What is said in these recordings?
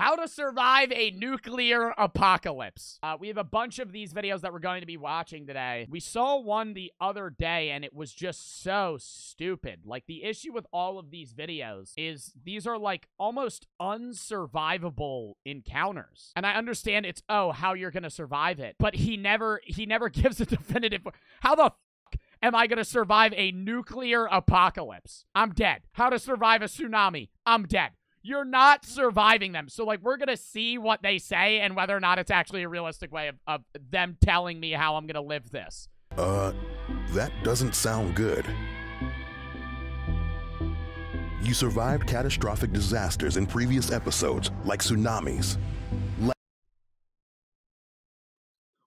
How to survive a nuclear apocalypse. We have a bunch of these videos that we're going to be watching today. We saw one the other day, and it was just so stupid. Like, the issue with all of these videos is these are, like, almost unsurvivable encounters. And I understand it's, oh, how you're gonna survive it. But he never gives a definitive... How the... am I gonna survive a nuclear apocalypse? I'm dead. How to survive a tsunami? I'm dead. You're not surviving them. So, like, we're gonna see what they say and whether or not it's actually a realistic way of them telling me how I'm gonna live this. That doesn't sound good. You survived catastrophic disasters in previous episodes, like tsunamis.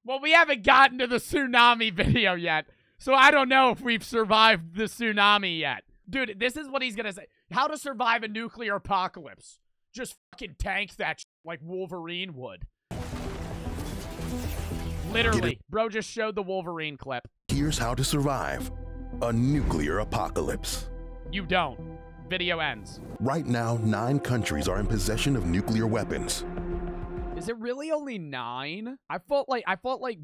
Well, we haven't gotten to the tsunami video yet. So I don't know if we've survived the tsunami yet. Dude, this is what he's gonna say. How to survive a nuclear apocalypse. Just fucking tank that shit like Wolverine would. Literally. Bro just showed the Wolverine clip. Here's how to survive a nuclear apocalypse. You don't. Video ends. Right now, 9 countries are in possession of nuclear weapons. Is it really only 9? I feel like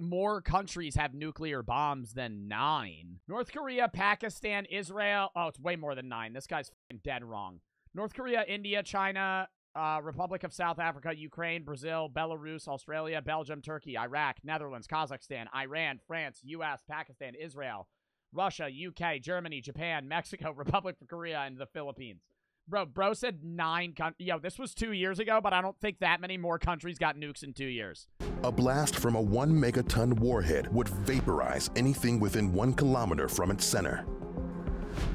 more countries have nuclear bombs than 9. North Korea, Pakistan, Israel. Oh, it's way more than 9. This guy's fucking dead wrong. North Korea, India, China, Republic of South Africa, Ukraine, Brazil, Belarus, Australia, Belgium, Turkey, Iraq, Netherlands, Kazakhstan, Iran, France, US, Pakistan, Israel, Russia, UK, Germany, Japan, Mexico, Republic of Korea, and the Philippines. Bro said 9 countries. Yo, this was 2 years ago, but I don't think that many more countries got nukes in 2 years. A blast from a 1-megaton warhead would vaporize anything within 1 kilometer from its center.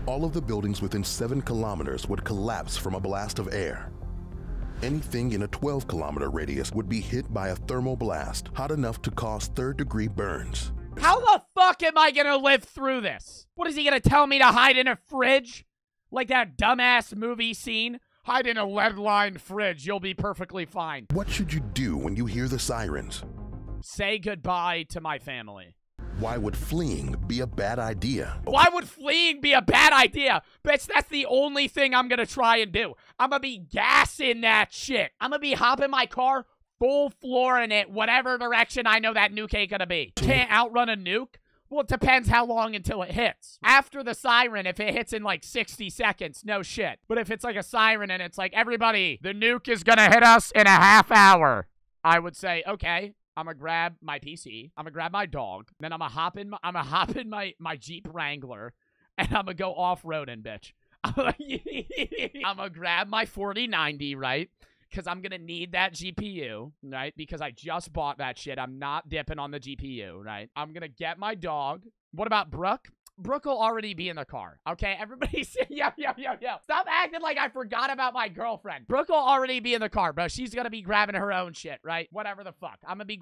All of the buildings within 7 kilometers would collapse from a blast of air. Anything in a 12-kilometer radius would be hit by a thermal blast hot enough to cause third-degree burns. How the fuck am I gonna live through this? What, is he gonna tell me to hide in a fridge? Like that dumbass movie scene? Hide in a lead-lined fridge. You'll be perfectly fine. What should you do when you hear the sirens? Say goodbye to my family. Why would fleeing be a bad idea? Why would fleeing be a bad idea? Bitch, that's the only thing I'm gonna try and do. I'm gonna be gassing that shit. I'm gonna be hopping my car, full floor in it, whatever direction I know that nuke ain't gonna be. Can't outrun a nuke? Well, it depends how long until it hits. After the siren, if it hits in like 60 seconds, no shit. But if it's like a siren and it's like, everybody, the nuke is gonna hit us in a half hour, I would say, okay, I'm gonna grab my PC, I'm gonna grab my dog, then I'm gonna hop in my Jeep Wrangler, and I'm gonna go off-roading, bitch. I'm gonna grab my 4090, right? Because I'm going to need that GPU, right? Because I just bought that shit. I'm not dipping on the GPU, right? I'm going to get my dog. What about Brooke? Brooke will already be in the car, okay? Everybody say, yo. Stop acting like I forgot about my girlfriend. Brooke will already be in the car, bro. She's going to be grabbing her own shit, right? Whatever the fuck. I'm going to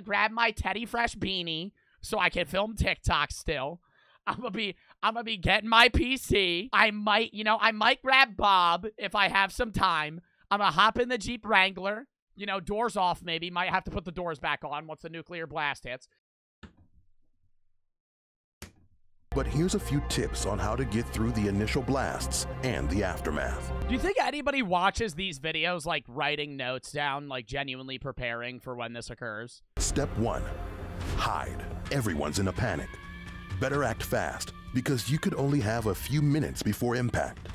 grab my Teddy Fresh beanie so I can film TikTok still. I'm going to be getting my PC. I might grab Bob if I have some time. I'm gonna hop in the Jeep Wrangler, you know, doors off maybe, might have to put the doors back on once the nuclear blast hits. But here's a few tips on how to get through the initial blasts and the aftermath. Do you think anybody watches these videos, like, writing notes down, like, genuinely preparing for when this occurs? Step 1, hide. Everyone's in a panic. Better act fast, because you could only have a few minutes before impact.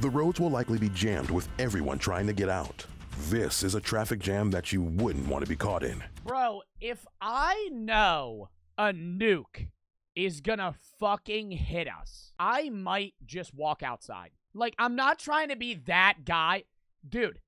The roads will likely be jammed with everyone trying to get out. This is a traffic jam that you wouldn't want to be caught in. Bro, if I know a nuke is gonna fucking hit us, I might just walk outside. Like, I'm not trying to be that guy. Dude,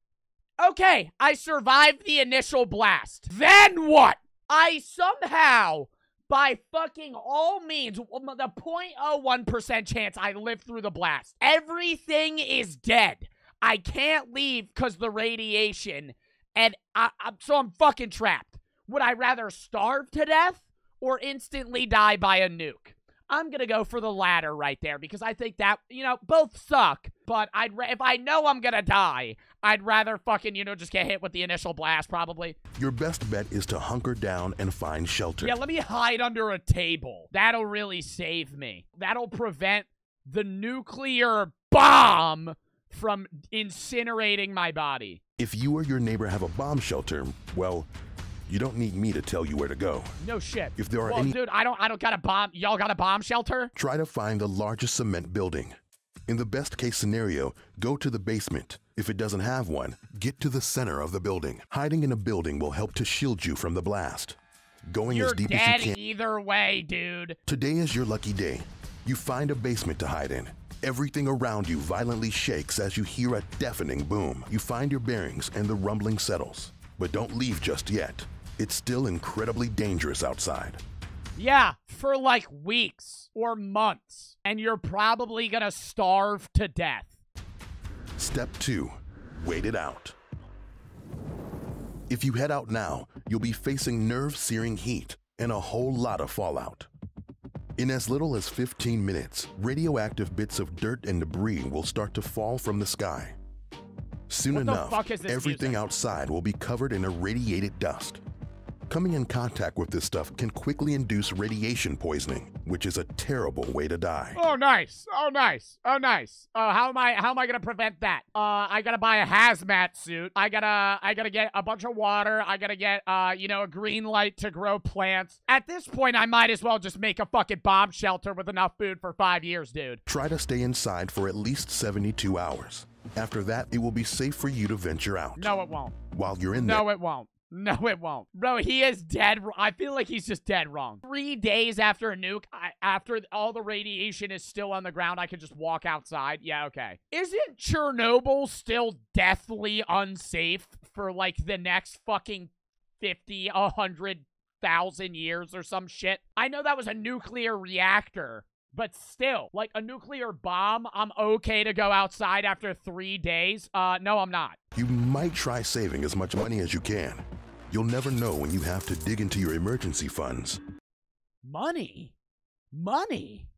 okay, I survived the initial blast. Then what? I somehow, by fucking all means, the 0.01% chance I live through the blast. Everything is dead. I can't leave because the radiation, and so I'm fucking trapped. Would I rather starve to death or instantly die by a nuke? I'm gonna go for the latter right there because I think that, you know, both suck. But if I know I'm gonna die, I'd rather fucking, you know, just get hit with the initial blast probably. Your best bet is to hunker down and find shelter. Yeah, let me hide under a table. That'll really save me. That'll prevent the nuclear bomb from incinerating my body. If you or your neighbor have a bomb shelter, well, you don't need me to tell you where to go. No shit. If there are any— dude, I don't got a bomb. Y'all got a bomb shelter? Try to find the largest cement building. In the best case scenario, go to the basement. If it doesn't have one, get to the center of the building. Hiding in a building will help to shield you from the blast. Going as deep as you can. Either way, dude. Today is your lucky day. You find a basement to hide in. Everything around you violently shakes as you hear a deafening boom. You find your bearings and the rumbling settles. But don't leave just yet. It's still incredibly dangerous outside. Yeah, for like weeks or months. And you're probably gonna starve to death. Step 2. Wait it out. If you head out now, you'll be facing nerve-searing heat and a whole lot of fallout. In as little as 15 minutes, radioactive bits of dirt and debris will start to fall from the sky. Soon enough, everything outside will be covered in irradiated dust. Coming in contact with this stuff can quickly induce radiation poisoning, which is a terrible way to die. Oh, nice. Oh, nice. Oh, nice. How am I going to prevent that? I got to buy a hazmat suit. I got to get a bunch of water. I got to get, you know, a green light to grow plants. At this point, I might as well just make a fucking bomb shelter with enough food for 5 years, dude. Try to stay inside for at least 72 hours. After that, it will be safe for you to venture out. No, it won't. While you're in there. No, it won't. No, it won't. Bro, he is dead. I feel like he's just dead wrong. 3 days after a nuke, after all the radiation is still on the ground, I could just walk outside. Yeah, okay. Isn't Chernobyl still deathly unsafe for like the next fucking 50, 100,000 years or some shit? I know that was a nuclear reactor, but still, like a nuclear bomb, I'm okay to go outside after 3 days? No, I'm not. You might try saving as much money as you can. You'll never know when you have to dig into your emergency funds. Money? Money?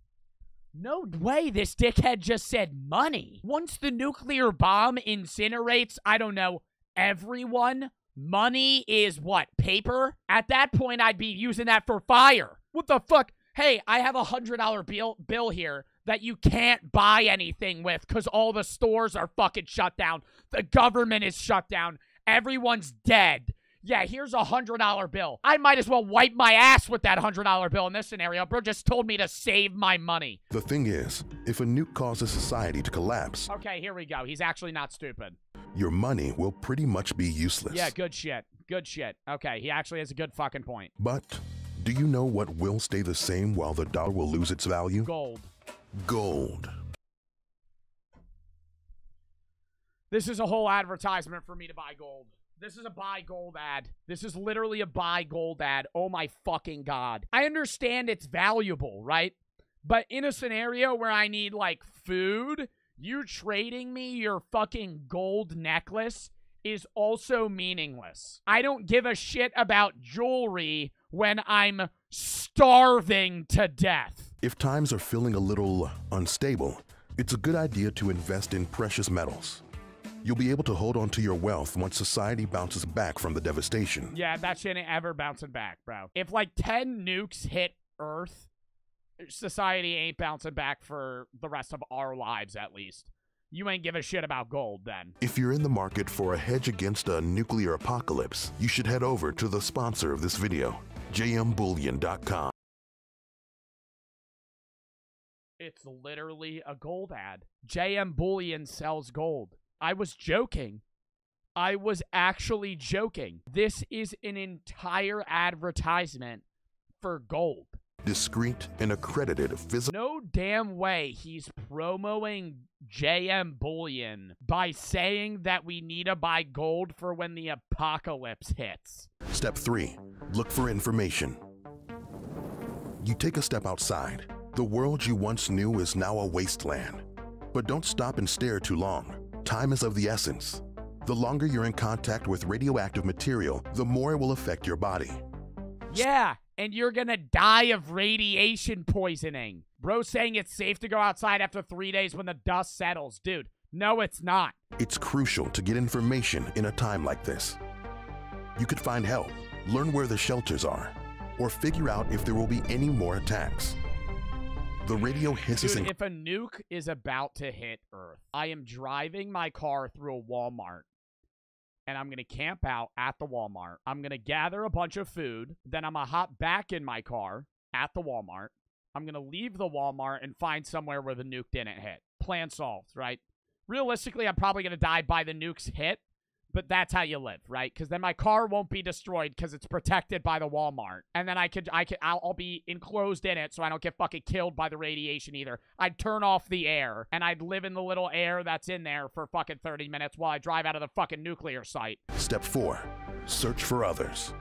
No way this dickhead just said money. Once the nuclear bomb incinerates, I don't know, everyone, money is what, paper? At that point, I'd be using that for fire. What the fuck? Hey, I have a $100 bill here that you can't buy anything with because all the stores are fucking shut down. The government is shut down. Everyone's dead. Yeah, here's a $100 bill. I might as well wipe my ass with that $100 bill in this scenario. Bro just told me to save my money. The thing is, if a nuke causes society to collapse... Okay, here we go. He's actually not stupid. Your money will pretty much be useless. Yeah, good shit. Good shit. Okay, he actually has a good fucking point. But do you know what will stay the same while the dollar will lose its value? Gold. Gold. This is a whole advertisement for me to buy gold. This is a buy gold ad. This is literally a buy gold ad. Oh my fucking God. I understand it's valuable, right? But in a scenario where I need like food, you trading me your fucking gold necklace is also meaningless. I don't give a shit about jewelry when I'm starving to death. If times are feeling a little unstable, it's a good idea to invest in precious metals. You'll be able to hold on to your wealth once society bounces back from the devastation. Yeah, that shit ain't ever bouncing back, bro. If like 10 nukes hit Earth, society ain't bouncing back for the rest of our lives, at least. You ain't give a shit about gold then. If you're in the market for a hedge against a nuclear apocalypse, you should head over to the sponsor of this video, jmbullion.com. It's literally a gold ad. JM Bullion sells gold. I was joking. I was actually joking. This is an entire advertisement for gold. Discreet and accredited physical. No damn way he's promoting JM Bullion by saying that we need to buy gold for when the apocalypse hits. Step 3. Look for information. You take a step outside. The world you once knew is now a wasteland. But don't stop and stare too long. Time is of the essence. The longer you're in contact with radioactive material, the more it will affect your body. Yeah, and you're gonna die of radiation poisoning. Bro saying it's safe to go outside after 3 days when the dust settles. Dude, no it's not. It's crucial to get information in a time like this. You could find help, learn where the shelters are, or figure out if there will be any more attacks. The radio hits us. Dude, if a nuke is about to hit Earth, I am driving my car through a Walmart, and I'm going to camp out at the Walmart. I'm going to gather a bunch of food. Then I'm going to hop back in my car at the Walmart. I'm going to leave the Walmart and find somewhere where the nuke didn't hit. Plan solved, right? Realistically, I'm probably going to die by the nuke's hit, but that's how you live, right? Because then my car won't be destroyed because it's protected by the Walmart. And then I'll be enclosed in it so I don't get fucking killed by the radiation either. I'd turn off the air, and I'd live in the little air that's in there for fucking 30 minutes while I drive out of the fucking nuclear site. Step 4. Search for others.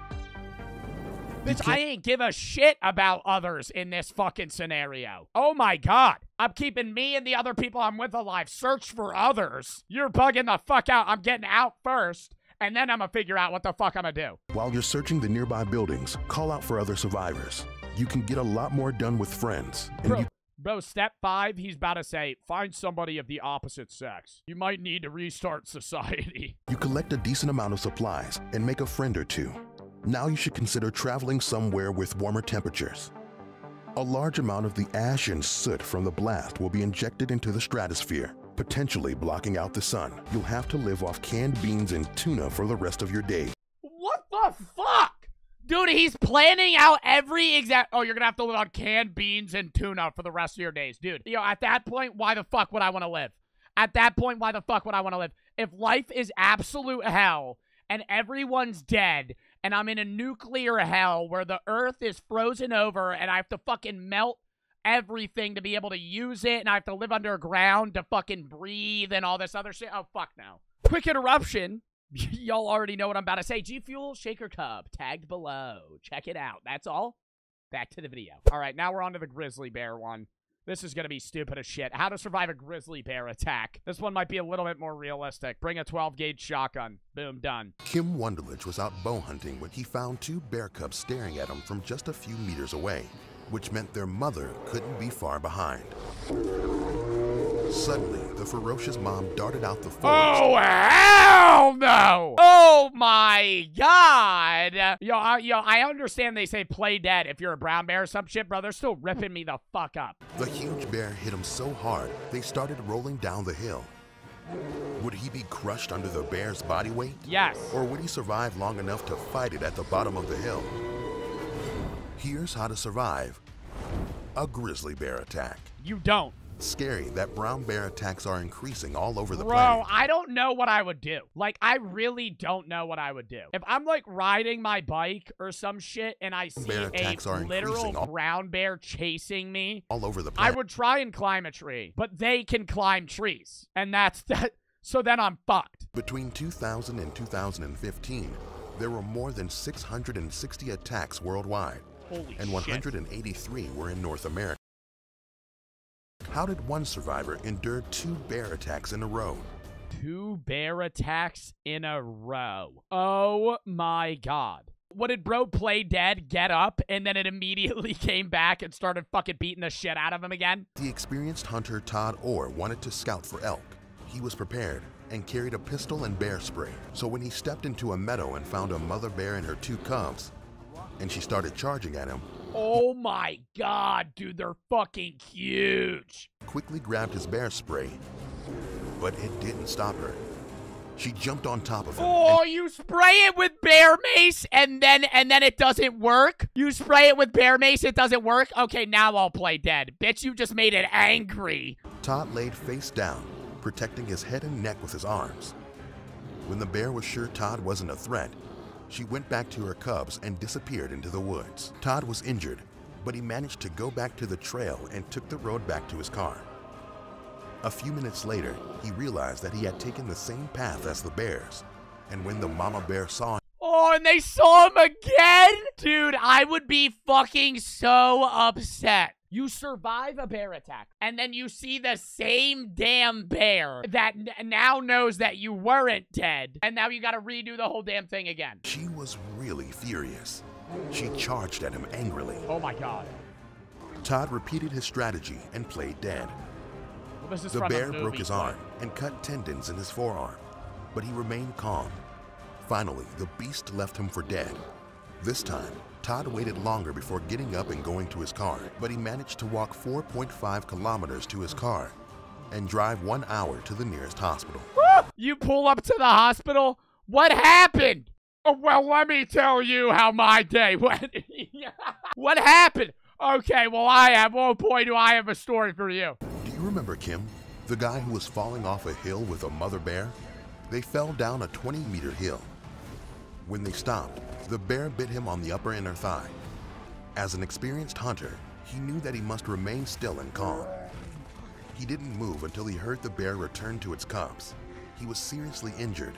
Bitch, I ain't give a shit about others in this fucking scenario. Oh my god. I'm keeping me and the other people I'm with alive. Search for others. You're bugging the fuck out. I'm getting out first, and then I'm gonna figure out what the fuck I'm gonna do. While you're searching the nearby buildings, call out for other survivors. You can get a lot more done with friends. And bro, step 5, he's about to say, find somebody of the opposite sex. You might need to restart society. You collect a decent amount of supplies and make a friend or two. Now you should consider traveling somewhere with warmer temperatures. A large amount of the ash and soot from the blast will be injected into the stratosphere, potentially blocking out the sun. You'll have to live off canned beans and tuna for the rest of your day. What the fuck? Dude, he's planning out every exact... Oh, you're gonna have to live on canned beans and tuna for the rest of your days. Dude, you know, at that point, why the fuck would I want to live? At that point, why the fuck would I want to live? If life is absolute hell and everyone's dead... and I'm in a nuclear hell where the earth is frozen over and I have to fucking melt everything to be able to use it, and I have to live underground to fucking breathe and all this other shit. Oh, fuck no. Quick interruption. Y'all already know what I'm about to say. G Fuel Shaker Cub, tagged below. Check it out. That's all. Back to the video. All right, now we're on to the grizzly bear one. This is going to be stupid as shit. How to survive a grizzly bear attack. This one might be a little bit more realistic. Bring a 12-gauge shotgun. Boom, done. Kim Wunderlich was out bow hunting when he found 2 bear cubs staring at him from just a few meters away, which meant their mother couldn't be far behind. Suddenly, the ferocious mom darted out the forest. Oh, hell no! Oh, my God! Yo, I understand they say play dead if you're a brown bear or some shit, bro. They're still ripping me the fuck up. The huge bear hit him so hard, they started rolling down the hill. Would he be crushed under the bear's body weight? Yes. Or would he survive long enough to fight it at the bottom of the hill? Here's how to survive a grizzly bear attack. You don't. Scary that brown bear attacks are increasing all over the planet. Bro, I don't know what I would do. Like, I really don't know what I would do. If I'm, like, riding my bike or some shit and I see a literal brown bear chasing me all over the planet, I would try and climb a tree, but they can climb trees. And that's that. So then I'm fucked. Between 2000 and 2015, there were more than 660 attacks worldwide. Holy and 183 shit. Were in North America. How did one survivor endure 2 bear attacks in a row? 2 bear attacks in a row. Oh my god. What did bro play dead, get up, and then it immediately came back and started fucking beating the shit out of him again? The experienced hunter Todd Orr wanted to scout for elk. He was prepared and carried a pistol and bear spray. So when he stepped into a meadow and found a mother bear and her 2 cubs, and she started charging at him. Oh my god, dude, they're fucking huge. Quickly grabbed his bear spray, but it didn't stop her. She jumped on top of him. Oh, you spray it with bear mace and then it doesn't work? You spray it with bear mace, it doesn't work? Okay, now I'll play dead. Bitch, you just made it angry. Todd laid face down, protecting his head and neck with his arms. When the bear was sure Todd wasn't a threat, she went back to her cubs and disappeared into the woods. Todd was injured, but he managed to go back to the trail and took the road back to his car. A few minutes later, he realized that he had taken the same path as the bears, and when the mama bear saw him... Oh, and they saw him again? Dude, I would be fucking so upset. You survive a bear attack, and then you see the same damn bear that now knows that you weren't dead, and now you gotta redo the whole damn thing again. She was really furious. She charged at him angrily. Oh my god. Todd repeated his strategy and played dead. Well, this is the bear broke his arm and cut tendons in his forearm, but he remained calm. Finally, the beast left him for dead. This time, Todd waited longer before getting up and going to his car, but he managed to walk 4.5 kilometers to his car and drive 1 hour to the nearest hospital. You pull up to the hospital? What happened? Oh, well, let me tell you how my day went. What happened? Okay, well, boy, do I have a story for you. Do you remember Kim? The guy who was falling off a hill with a mother bear? They fell down a 20-meter hill. When they stopped, the bear bit him on the upper inner thigh. As an experienced hunter, he knew that he must remain still and calm. He didn't move until he heard the bear return to its cubs. He was seriously injured,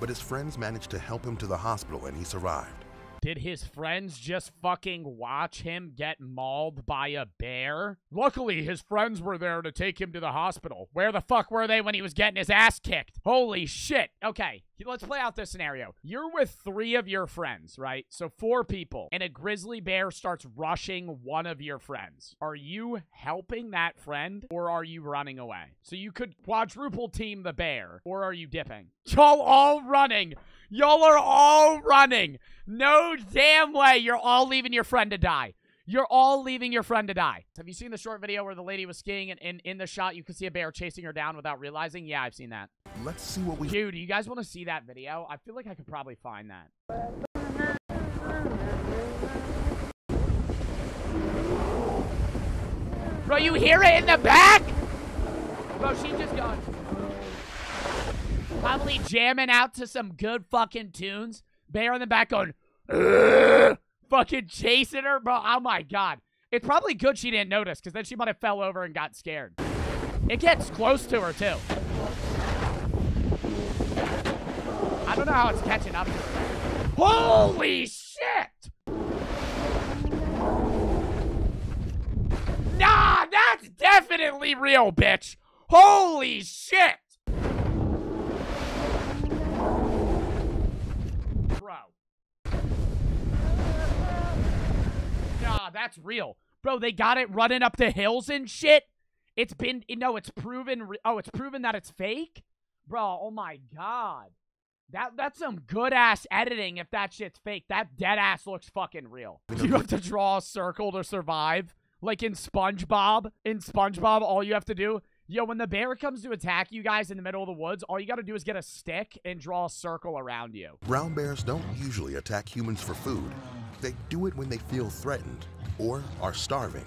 but his friends managed to help him to the hospital and he survived. Did his friends just fucking watch him get mauled by a bear? Luckily, his friends were there to take him to the hospital. Where the fuck were they when he was getting his ass kicked? Holy shit. Okay, let's play out this scenario. You're with 3 of your friends, right? So 4 people, and a grizzly bear starts rushing one of your friends. Are you helping that friend, or are you running away? So you could quadruple team the bear, or are you dipping? Y'all all running. Y'all are all running. No damn way. You're all leaving your friend to die. You're all leaving your friend to die. Have you seen the short video where the lady was skiing and in the shot, you could see a bear chasing her down without realizing? Yeah, I've seen that. Let's see what we... Dude, do you guys want to see that video? I feel like I could probably find that. Bro, you hear it in the back? Bro, she just gone. Probably jamming out to some good fucking tunes. Bear in the back going, fucking chasing her, bro. Oh my God. It's probably good she didn't notice, because then she might have fell over and got scared. It gets close to her, too. I don't know how it's catching up. Holy shit! Nah, that's definitely real, bitch. Holy shit! Nah, that's real. Bro, they got it running up the hills and shit. It's been, no, it's proven, oh, it's proven that it's fake? Bro, oh my God. That's some good-ass editing if that shit's fake. That dead-ass looks fucking real. You have to draw a circle to survive. Like in SpongeBob. In SpongeBob, all you have to do, yo, when the bear comes to attack you guys in the middle of the woods, all you gotta do is get a stick and draw a circle around you. Brown bears don't usually attack humans for food. They do it when they feel threatened or are starving.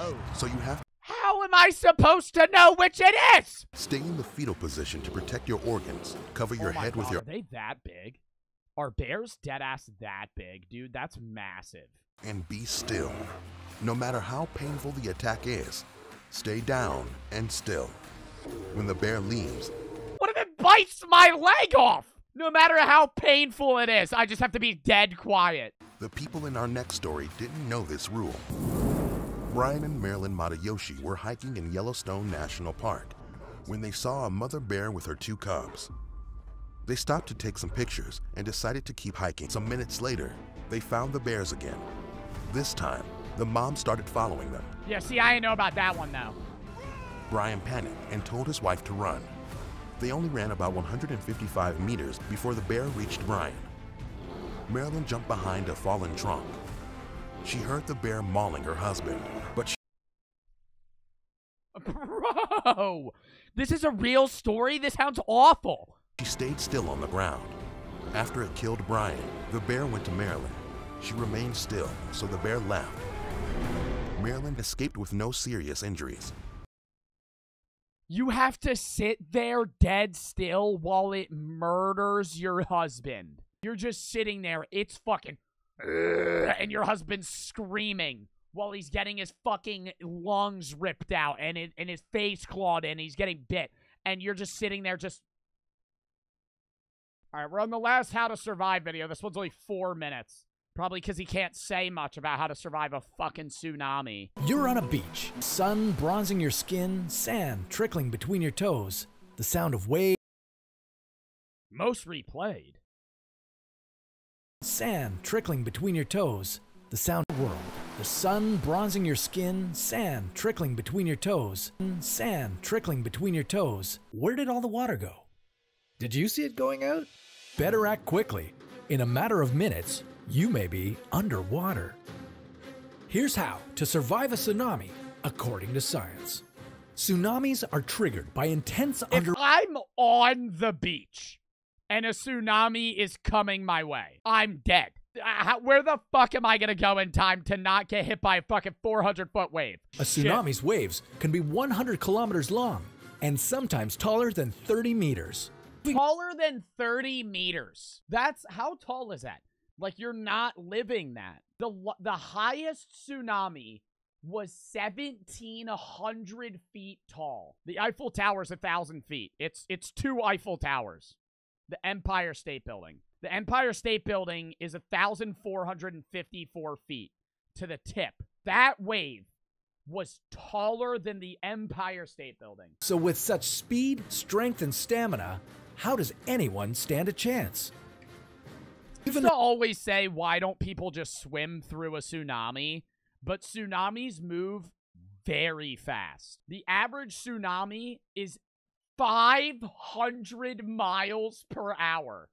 Oh. So you have... How am I supposed to know which it is? Stay in the fetal position to protect your organs. Cover your head with your... Are they that big? Are bears deadass that big? Dude, that's massive. And be still. No matter how painful the attack is, stay down and still. When the bear leaves... What if it bites my leg off? No matter how painful it is, I just have to be dead quiet. The people in our next story didn't know this rule. Brian and Marilyn Matayoshi were hiking in Yellowstone National Park when they saw a mother bear with her 2 cubs. They stopped to take some pictures and decided to keep hiking. Some minutes later, they found the bears again. This time, the mom started following them. Yeah, see, I didn't know about that one, though. Brian panicked and told his wife to run. They only ran about 155 meters before the bear reached Brian. Marilyn jumped behind a fallen trunk. She heard the bear mauling her husband, but she... Bro! This is a real story? This sounds awful! She stayed still on the ground. After it killed Brian, the bear went to Marilyn. She remained still, so the bear left. Marilyn escaped with no serious injuries. You have to sit there dead still while it murders your husband. You're just sitting there. It's fucking... And your husband's screaming while he's getting his fucking lungs ripped out and his face clawed in. And he's getting bit. And you're just sitting there just... All right, we're on the last How to Survive video. This one's only 4 minutes. Probably because he can't say much about how to survive a fucking tsunami. You're on a beach. Sun bronzing your skin, sand trickling between your toes, the sound of waves. Most replayed. Sand trickling between your toes, the sound of the world. The sun bronzing your skin, sand trickling between your toes, sand trickling between your toes. Where did all the water go? Did you see it going out? Better act quickly. In a matter of minutes, you may be underwater. Here's how to survive a tsunami according to science. Tsunamis are triggered by intense If I'm on the beach and a tsunami is coming my way, I'm dead. Where the fuck am I gonna go in time to not get hit by a fucking 400-foot wave? A tsunami's waves can be 100 kilometers long and sometimes taller than 30 meters. Taller than 30 meters. That's, how tall is that? Like, you're not living that. The highest tsunami was 1,700 feet tall. The Eiffel Tower's 1,000 feet. It's two Eiffel Towers. The Empire State Building. The Empire State Building is 1,454 feet to the tip. That wave was taller than the Empire State Building. So with such speed, strength, and stamina, how does anyone stand a chance? Even I always say, why don't people just swim through a tsunami? But tsunamis move very fast. The average tsunami is 500 miles per hour.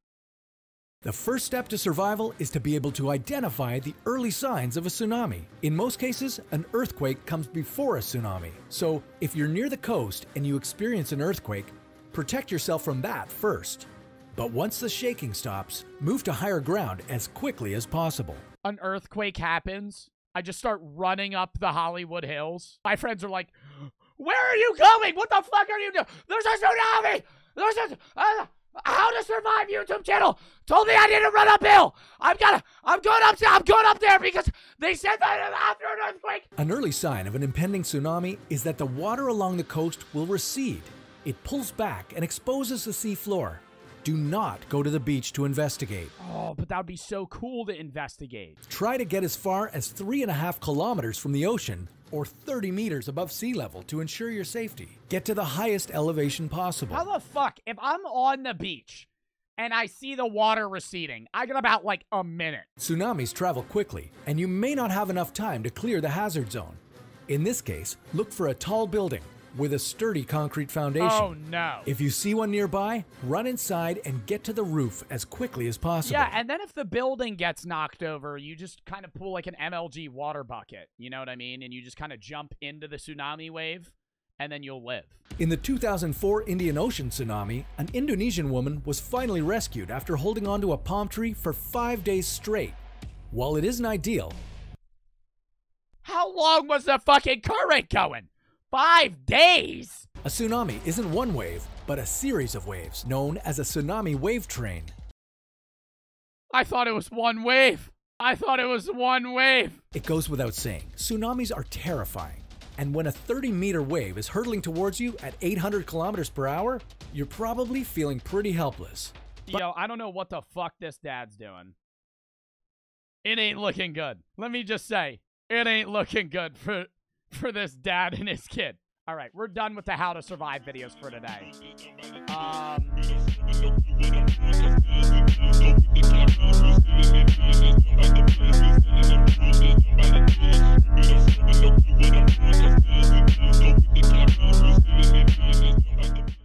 The first step to survival is to be able to identify the early signs of a tsunami. In most cases, an earthquake comes before a tsunami. So if you're near the coast and you experience an earthquake, protect yourself from that first. But once the shaking stops, move to higher ground as quickly as possible. An earthquake happens. I just start running up the Hollywood Hills. My friends are like, where are you going? What the fuck are you doing? There's a tsunami! There's a... How to Survive YouTube channel told me I didn't run uphill. I'm going up there because they said that after an earthquake. An early sign of an impending tsunami is that the water along the coast will recede. It pulls back and exposes the sea floor. Do not go to the beach to investigate. Oh, but that would be so cool to investigate. Try to get as far as 3.5 kilometers from the ocean or 30 meters above sea level to ensure your safety. Get to the highest elevation possible. How the fuck? If I'm on the beach and I see the water receding, I got about like a minute. Tsunamis travel quickly, and you may not have enough time to clear the hazard zone. In this case, look for a tall building with a sturdy concrete foundation. Oh, no. If you see one nearby, run inside and get to the roof as quickly as possible. Yeah, and then if the building gets knocked over, you just kind of pull like an MLG water bucket. You know what I mean? And you just kind of jump into the tsunami wave, and then you'll live. In the 2004 Indian Ocean tsunami, an Indonesian woman was finally rescued after holding onto a palm tree for 5 days straight. While it isn't ideal... How long was the fucking current going? 5 days! A tsunami isn't one wave, but a series of waves, known as a tsunami wave train. I thought it was one wave. I thought it was one wave. It goes without saying, tsunamis are terrifying. And when a 30-meter wave is hurtling towards you at 800 kilometers per hour, you're probably feeling pretty helpless. Yo, I don't know what the fuck this dad's doing. It ain't looking good. Let me just say, it ain't looking good for this dad and his kid. All right, we're done with the how to survive videos for today.